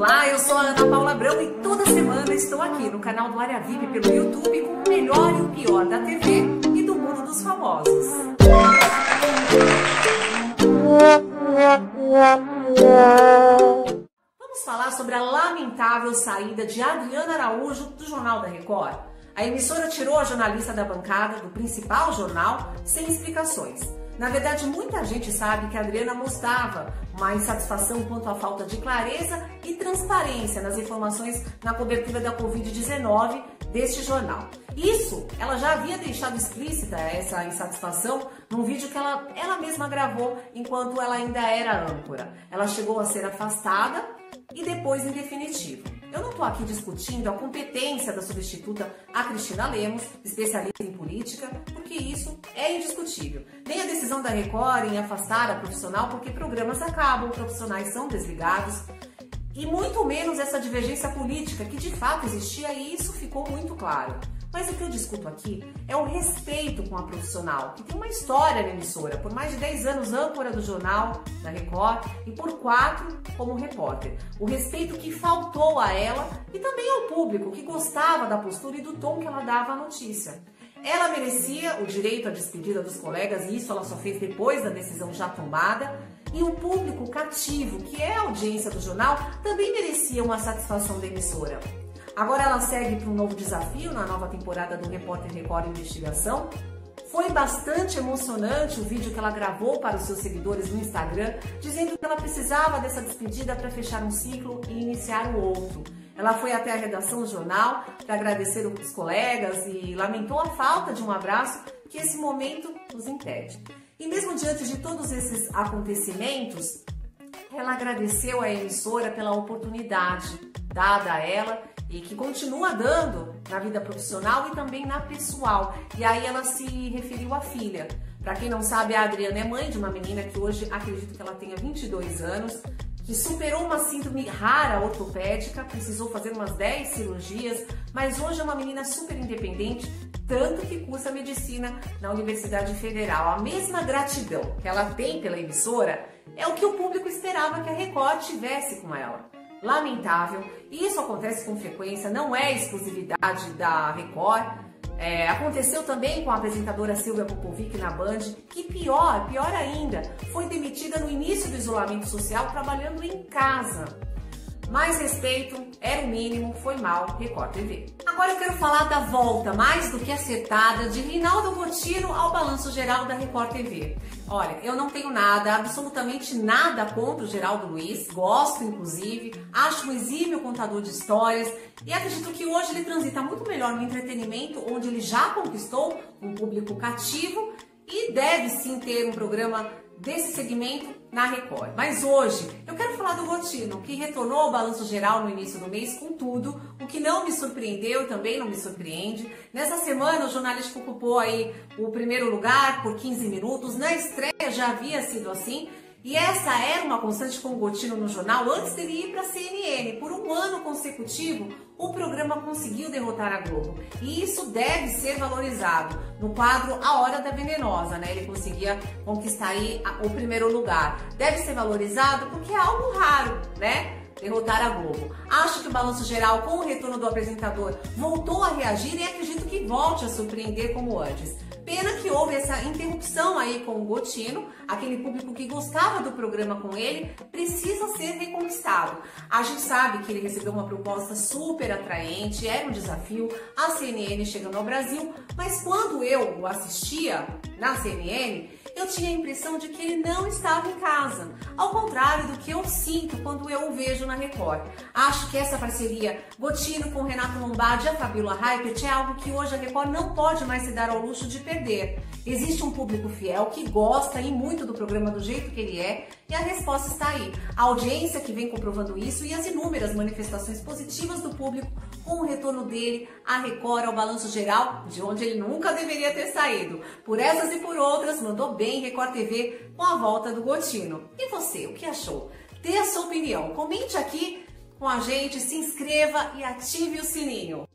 Olá, eu sou a Ana Paula Abrão e toda semana estou aqui no canal do Área VIP pelo YouTube com o melhor e o pior da TV e do mundo dos famosos. Vamos falar sobre a lamentável saída de Adriana Araújo do Jornal da Record. A emissora tirou a jornalista da bancada do principal jornal sem explicações. Na verdade, muita gente sabe que a Adriana mostrava uma insatisfação quanto à falta de clareza e transparência nas informações na cobertura da Covid-19 deste jornal. Isso, ela já havia deixado explícita essa insatisfação num vídeo que ela mesma gravou enquanto ela ainda era âncora. Ela chegou a ser afastada e depois em definitivo. Eu não estou aqui discutindo a competência da substituta, a Cristina Lemos, especialista em política, porque isso é indiscutível. Nem a decisão da Record em afastar a profissional porque programas acabam, profissionais são desligados, e muito menos essa divergência política que de fato existia e isso ficou muito claro. Mas o que eu discuto aqui é o respeito com a profissional, que tem uma história na emissora, por mais de 10 anos âncora do Jornal da Record e por 4 como repórter. O respeito que faltou a ela e também ao público, que gostava da postura e do tom que ela dava à notícia. Ela merecia o direito à despedida dos colegas, e isso ela só fez depois da decisão já tomada, e o público cativo, que é a audiência do jornal, também merecia uma satisfação da emissora. Agora ela segue para um novo desafio na nova temporada do Repórter Record Investigação. Foi bastante emocionante o vídeo que ela gravou para os seus seguidores no Instagram, dizendo que ela precisava dessa despedida para fechar um ciclo e iniciar o outro. Ela foi até a redação do jornal para agradecer os colegas e lamentou a falta de um abraço que esse momento nos impede. E mesmo diante de todos esses acontecimentos, ela agradeceu à emissora pela oportunidade dada a ela e que continua dando na vida profissional e também na pessoal. E aí ela se referiu à filha. Para quem não sabe, a Adriana é mãe de uma menina que hoje acredito que ela tenha 22 anos, que superou uma síndrome rara ortopédica, precisou fazer umas 10 cirurgias, mas hoje é uma menina super independente, tanto que cursa medicina na Universidade Federal. A mesma gratidão que ela tem pela emissora é o que o público esperava que a Record tivesse com ela. Lamentável, e isso acontece com frequência, não é exclusividade da Record. Aconteceu também com a apresentadora Silvia Popovic na Band, que pior ainda, foi demitida no início do isolamento social trabalhando em casa. Mais respeito, era o mínimo, foi mal, Record TV. Agora eu quero falar da volta mais do que acertada de Reinaldo Gottino ao Balanço Geral da Record TV. Olha, eu não tenho nada, absolutamente nada contra o Geraldo Luiz, gosto inclusive, acho um exímio contador de histórias e acredito que hoje ele transita muito melhor no entretenimento, onde ele já conquistou um público cativo e deve sim ter um programa desse segmento na Record. Mas hoje eu quero falar do Gottino, que retornou ao Balanço Geral no início do mês com tudo, o que não me surpreendeu e também não me surpreende. Nessa semana o jornalista ocupou aí o primeiro lugar por 15 minutos, na estreia já havia sido assim, e essa era uma constante com o Gottino no jornal antes dele ir para a CNN. Por um ano consecutivo, o programa conseguiu derrotar a Globo. E isso deve ser valorizado. No quadro A Hora da Venenosa, né? Ele conseguia conquistar aí o primeiro lugar. Deve ser valorizado porque é algo raro, né? Derrotar a Globo. Acho que o Balanço Geral, com o retorno do apresentador, voltou a reagir e acredito que volte a surpreender como antes. Pena que houve essa interrupção aí com o Gottino, aquele público que gostava do programa com ele, precisa ser reconquistado. A gente sabe que ele recebeu uma proposta super atraente, era um desafio, a CNN chegando ao Brasil, mas quando eu assistia na CNN, eu tinha a impressão de que ele não estava em casa, ao contrário do que eu sinto quando eu o vejo na Record. Acho que essa parceria Gottino com Renato Lombardi e a Fabíola Hypert é algo que hoje a Record não pode mais se dar ao luxo de perder. Existe um público fiel que gosta e muito do programa do jeito que ele é e a resposta está aí. A audiência que vem comprovando isso e as inúmeras manifestações positivas do público com o retorno dele à Record, ao Balanço Geral, de onde ele nunca deveria ter saído. Por essas e por outras, mandou bem Record TV com a volta do Gottino. E você, o que achou? Dê a sua opinião, comente aqui com a gente, se inscreva e ative o sininho.